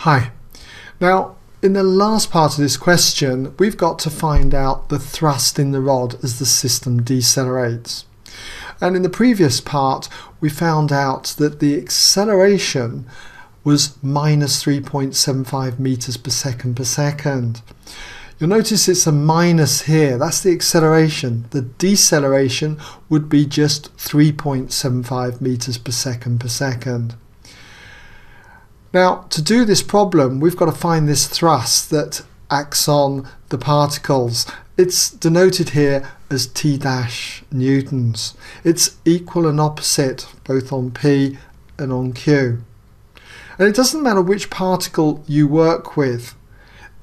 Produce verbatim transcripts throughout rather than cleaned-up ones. Hi. Now, in the last part of this question, we've got to find out the thrust in the rod as the system decelerates. And in the previous part, we found out that the acceleration was minus three point seven five meters per second per second. You'll notice it's a minus here. That's the acceleration. The deceleration would be just three point seven five meters per second per second. Now, to do this problem, we've got to find this thrust that acts on the particles. It's denoted here as T dash newtons. It's equal and opposite both on P and on Q. And it doesn't matter which particle you work with,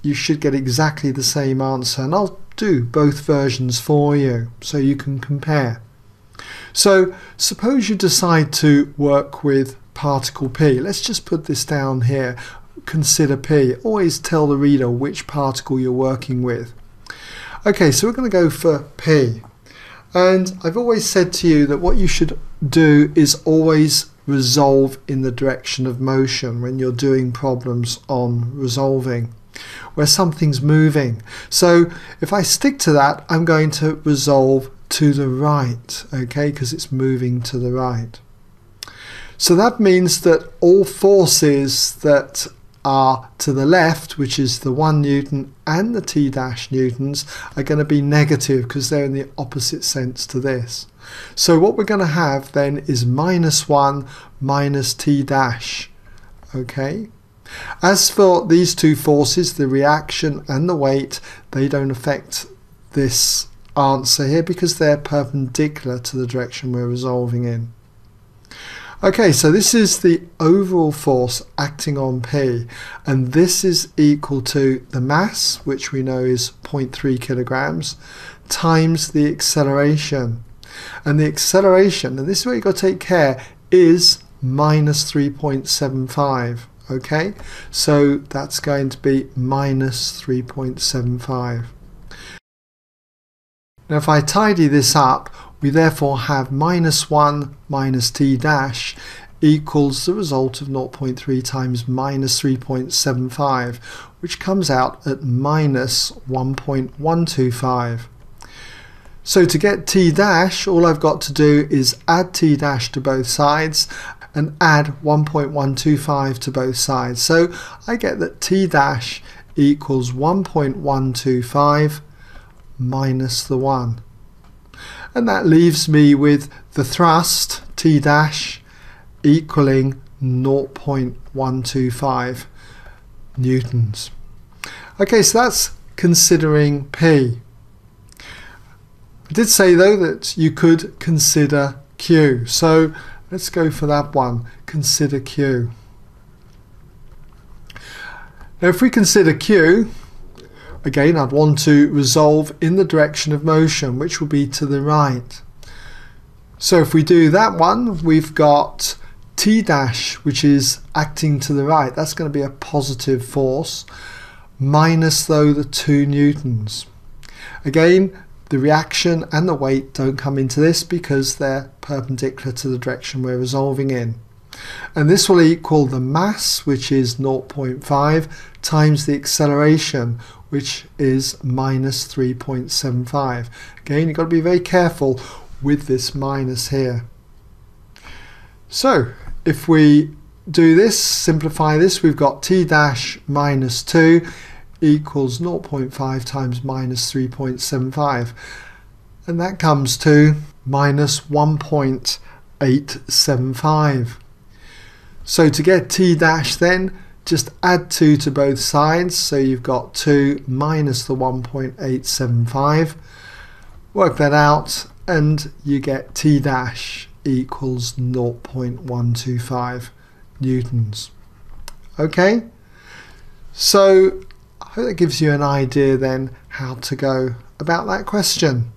you should get exactly the same answer. And I'll do both versions for you so you can compare. So suppose you decide to work with particle P. Let's just put this down here. Consider P. Always tell the reader which particle you're working with. Okay, so we're going to go for P. And I've always said to you that what you should do is always resolve in the direction of motion when you're doing problems on resolving, where something's moving. So if I stick to that, I'm going to resolve to the right, okay, because it's moving to the right. So that means that all forces that are to the left, which is the one newton and the T dash newtons, are going to be negative because they're in the opposite sense to this. So what we're going to have then is minus one minus T dash. Okay. As for these two forces, the reaction and the weight, they don't affect this answer here because they're perpendicular to the direction we're resolving in. Okay, so this is the overall force acting on P, and this is equal to the mass, which we know is zero point three kilograms, times the acceleration. And the acceleration, and this is where you've got to take care, is minus three point seven five. Okay, so that's going to be minus three point seven five. Now if I tidy this up, we therefore have minus one minus T dash equals the result of zero point three times minus three point seven five, which comes out at minus one point one two five. So to get T dash, all I've got to do is add T dash to both sides and add one point one two five to both sides. So I get that T dash equals one point one two five minus the one. And that leaves me with the thrust, T dash, equaling zero point one two five newtons. Okay, so that's considering P. I did say, though, that you could consider Q. So let's go for that one. Consider Q. Now, if we consider Q, again, I'd want to resolve in the direction of motion, which will be to the right. So if we do that one, we've got T dash, which is acting to the right. That's going to be a positive force, minus, though, the two newtons. Again, the reaction and the weight don't come into this because they're perpendicular to the direction we're resolving in. And this will equal the mass, which is zero point five, times the acceleration, which is minus three point seven five. Again, you've got to be very careful with this minus here. So if we do this, simplify this, we've got T dash minus two equals zero point five times minus three point seven five. And that comes to minus one point eight seven five. So to get T dash then, just add two to both sides, so you've got two minus the one point eight seven five. Work that out and you get T dash equals zero point one two five newtons. Okay, so I hope that gives you an idea then how to go about that question.